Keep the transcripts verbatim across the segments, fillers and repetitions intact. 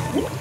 Whoa!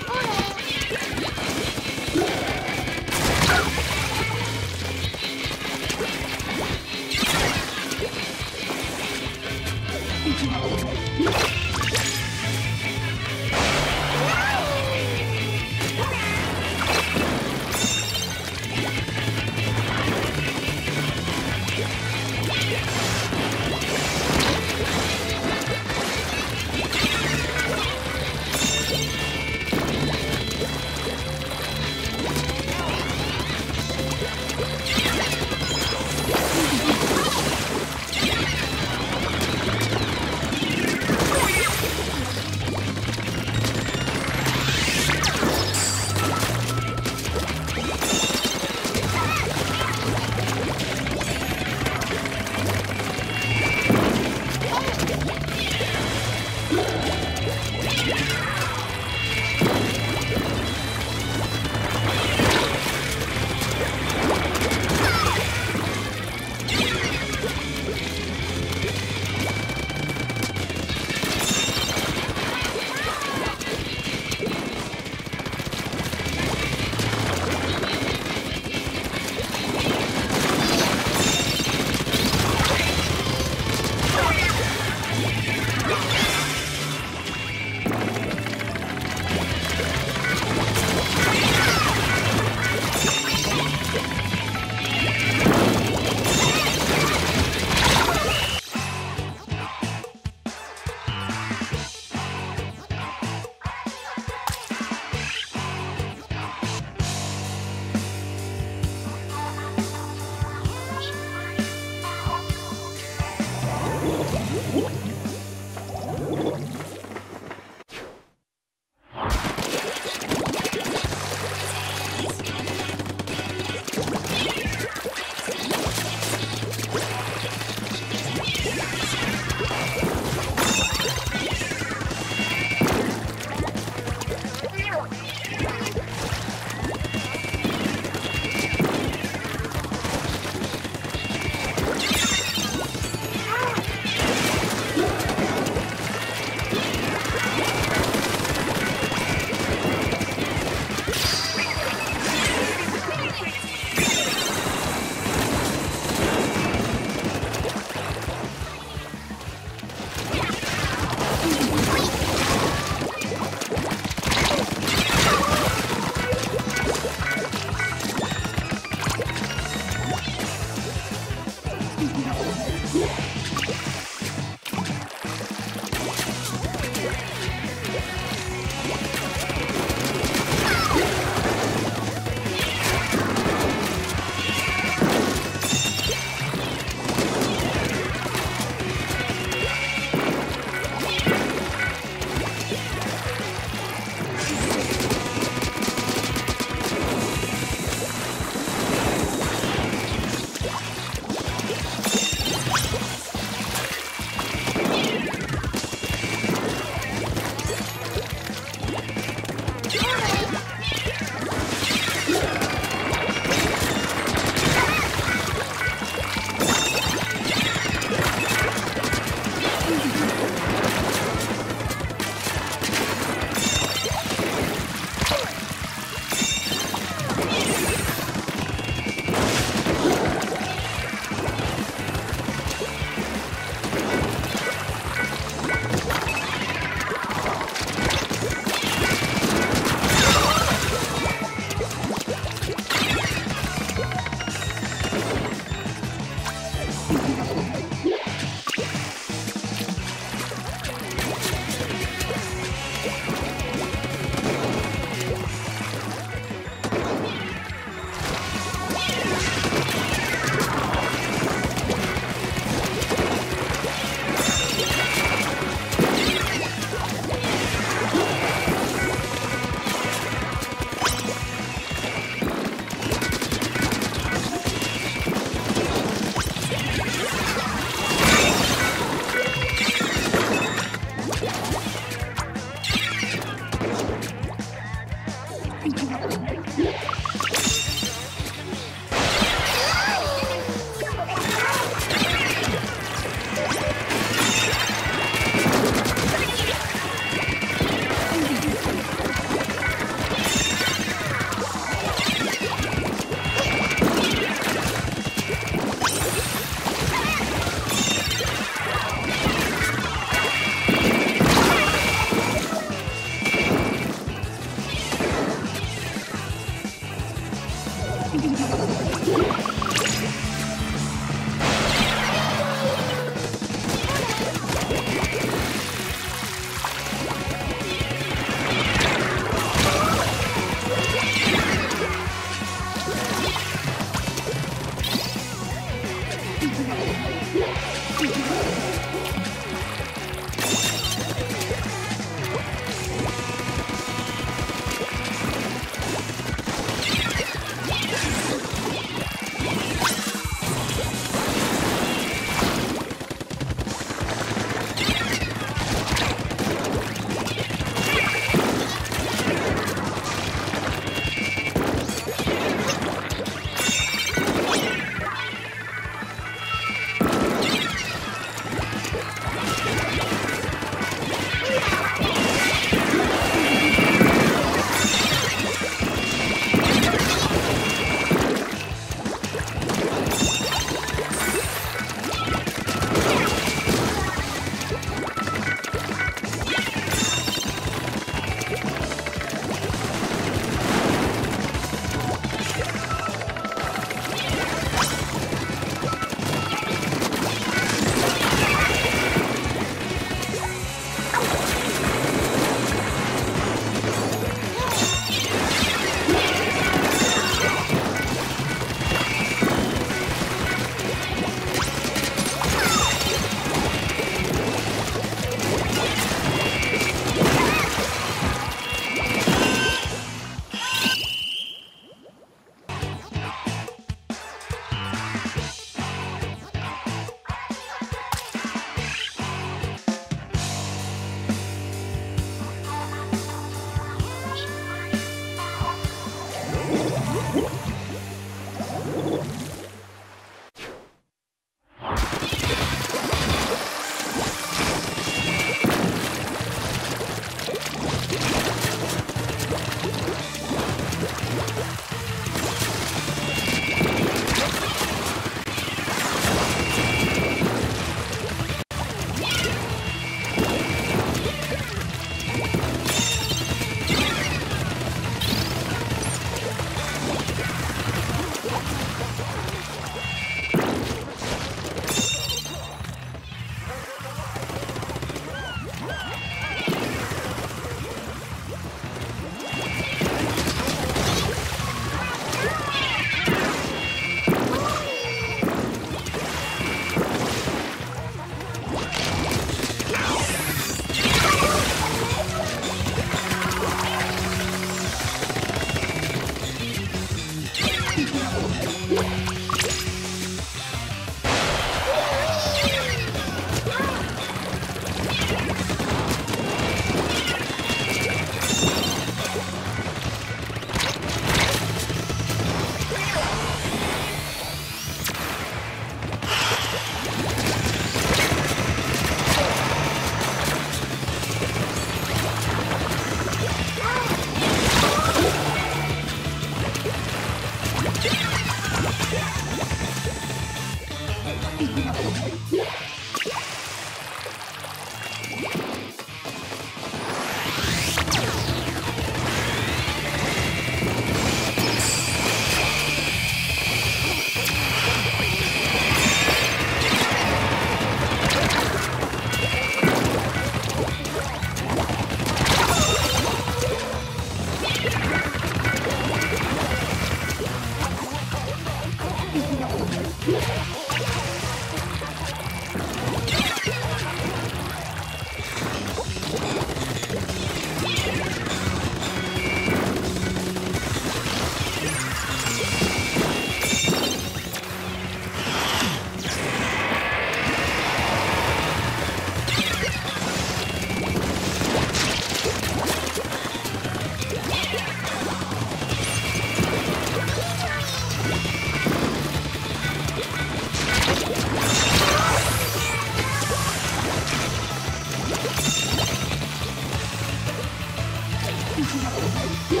You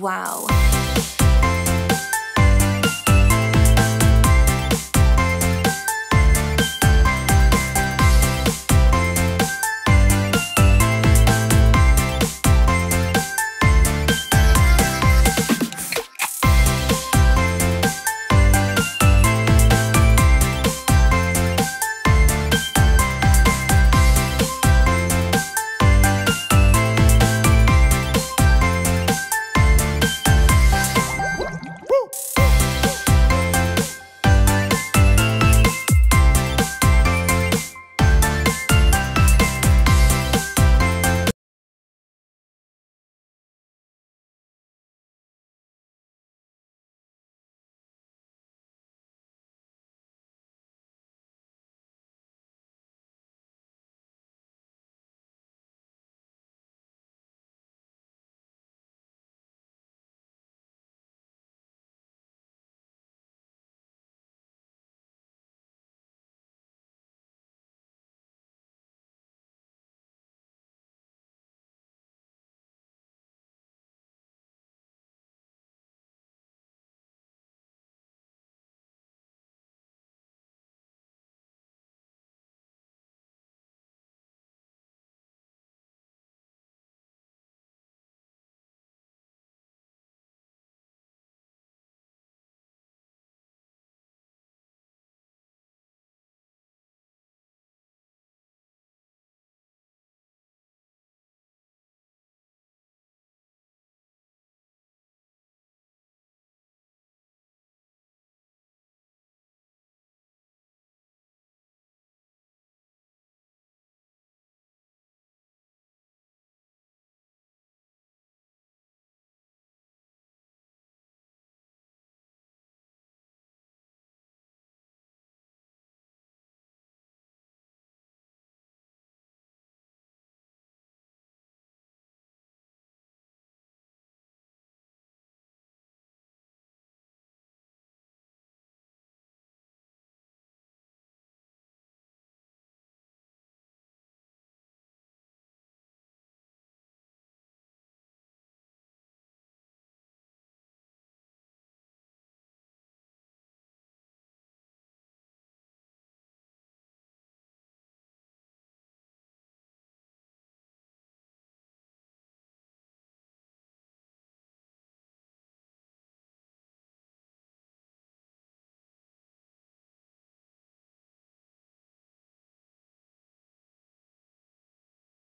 Wow.